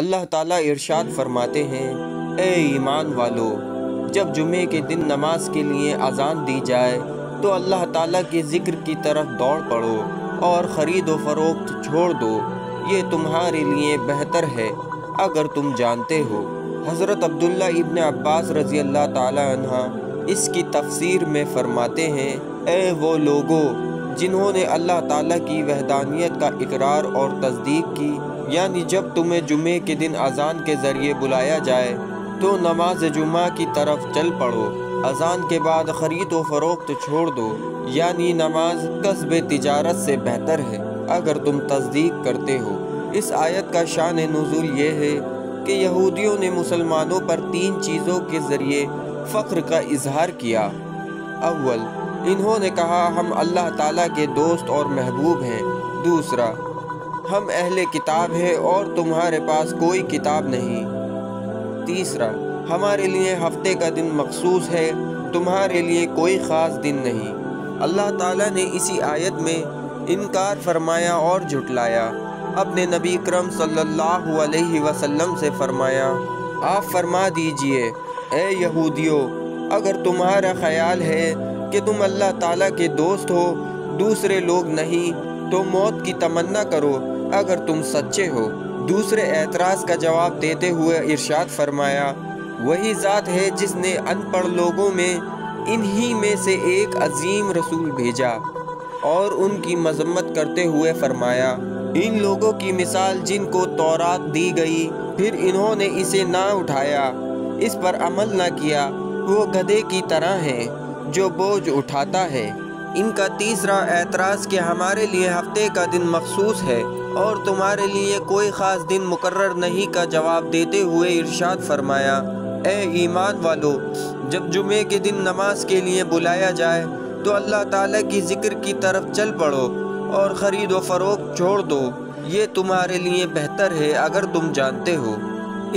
अल्लाह ताला इरशाद फरमाते हैं, ए ईमान वालो, जब जुमे के दिन नमाज के लिए अजान दी जाए तो अल्लाह ताला के ज़िक्र की तरफ दौड़ पड़ो और ख़रीदो फ़रोख्त छोड़ दो, ये तुम्हारे लिए बेहतर है अगर तुम जानते हो। हज़रत अब्दुल्ला इब्ने अब्बास रज़ी अल्लाह ताला अन्हा इसकी तफसीर में फ़रमाते हैं, ए वो लोगो जिन्होंने अल्लाह ताला की वहदानियत का इकरार और तस्दीक की, यानी जब तुम्हें जुमे के दिन अजान के ज़रिए बुलाया जाए तो नमाज जुमा की तरफ चल पड़ो, अजान के बाद ख़रीद व फ़रोख्त छोड़ दो, यानी नमाज कस्बे तिजारत से बेहतर है अगर तुम तस्दीक करते हो। इस आयत का शान नुज़ूल ये है कि यहूदियों ने मुसलमानों पर तीन चीज़ों के ज़रिए फ़ख्र का इजहार किया। अव्वल, इन्होंने कहा हम अल्लाह ताला के दोस्त और महबूब हैं। दूसरा, हम अहले किताब हैं और तुम्हारे पास कोई किताब नहीं। तीसरा, हमारे लिए हफ्ते का दिन मखसूस है, तुम्हारे लिए कोई ख़ास दिन नहीं। अल्लाह ताला ने इसी आयत में इनकार फरमाया और झुटलाया। अपने नबी करम सल्लल्लाहु अलैहि वसल्लम से फरमाया, आप फरमा दीजिए, ए यहूदियों, अगर तुम्हारा ख़्याल है कि तुम अल्लाह ताला के दोस्त हो, दूसरे लोग नहीं, तो मौत की तमन्ना करो अगर तुम सच्चे हो। दूसरे एतराज़ का जवाब देते हुए इरशाद फरमाया, वही ज़ात है जिसने अनपढ़ लोगों में इन्हीं में से एक अजीम रसूल भेजा, और उनकी मजम्मत करते हुए फरमाया, इन लोगों की मिसाल जिनको तौरात दी गई फिर इन्होंने इसे ना उठाया, इस पर अमल ना किया, वो गधे की तरह है जो बोझ उठाता है। इनका तीसरा एतराज़ कि हमारे लिए हफ्ते का दिन मखसूस है और तुम्हारे लिए कोई ख़ास दिन मुकर्रर नहीं का जवाब देते हुए इरशाद फरमाया, ए ईमान वालो, जब जुमे के दिन नमाज के लिए बुलाया जाए तो अल्लाह ताला की ज़िक्र की तरफ चल पड़ो और ख़रीद व फ़रोख्त छोड़ दो, ये तुम्हारे लिए बेहतर है अगर तुम जानते हो।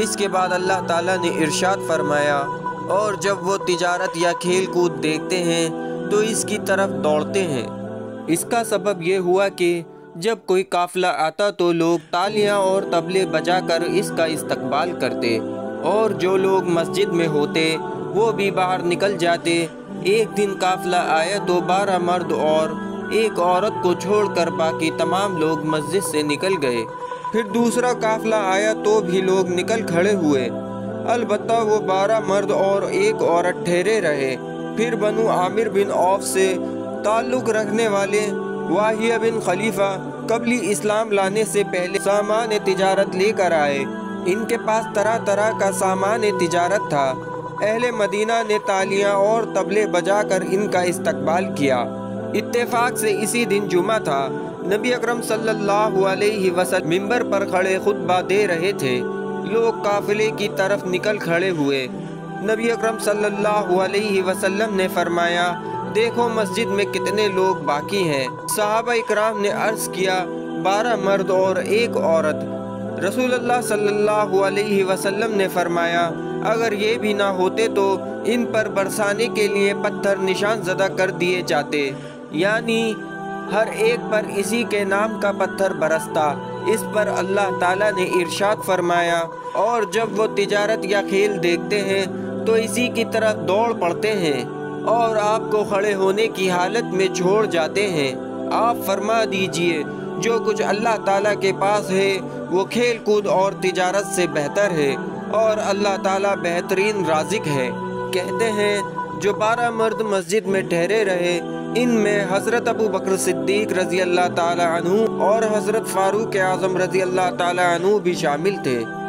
इसके बाद अल्लाह ताला ने इरशाद फरमाया, और जब वो तिजारत या खेल कूद देखते हैं तो इसकी तरफ दौड़ते हैं। इसका सबब यह हुआ कि जब कोई काफिला आता तो लोग तालियां और तबले बजाकर इसका इस्तकबाल करते, और जो लोग मस्जिद में होते वो भी बाहर निकल जाते। एक दिन काफिला आया तो 12 मर्द और एक औरत को छोड़कर बाकी तमाम लोग मस्जिद से निकल गए। फिर दूसरा काफिला आया तो भी लोग निकल खड़े हुए, अलबत्ता वो 12 मर्द और एक औरत ठहरे रहे। फिर बनु आमिर बिन औफ से ताल्लुक़ रखने वाले वाहिया बिन खलीफा कबली इस्लाम लाने से पहले सामान तिजारत लेकर आए। इनके पास तरह तरह का सामान तिजारत था। अहले मदीना ने तालियां और तबले बजाकर इनका इस्तकबाल किया। इत्तेफाक से इसी दिन जुमा था। नबी अकरम सल्लल्लाहु अलैहि वसल्लम मिंबर पर खड़े खुतबा दे रहे थे। लोग काफिले की तरफ निकल खड़े हुए। नबी अकरम सल्लल्लाहु अलैहि वसल्लम ने फरमाया, देखो मस्जिद में कितने लोग बाकी हैं। सहाबा इकराम ने अर्ज़ किया, 12 मर्द और एक औरत। रसूलुल्लाह सल्लल्लाहु अलैहि वसल्लम ने फरमाया, अगर ये भी ना होते तो इन पर बरसाने के लिए पत्थर निशान ज़दा कर दिए जाते, यानी हर एक पर इसी के नाम का पत्थर बरसता। इस पर अल्लाह ताला ने इरशाद फरमाया, और जब वो तिजारत या खेल देखते हैं तो इसी की तरफ दौड़ पड़ते हैं और आपको खड़े होने की हालत में छोड़ जाते हैं। आप फरमा दीजिए, जो कुछ अल्लाह ताला के पास है वो खेल कूद और तिजारत से बेहतर है, और अल्लाह ताला बेहतरीन राज़िक है। कहते हैं जो 12 मर्द मस्जिद में ठहरे रहे, इनमें हज़रत अबू बक्र सिद्दीक रज़ी अल्लाह ताला अन्हु और हज़रत फारूक आजम रज़ी अल्लाह ताला अन्हु भी शामिल थे।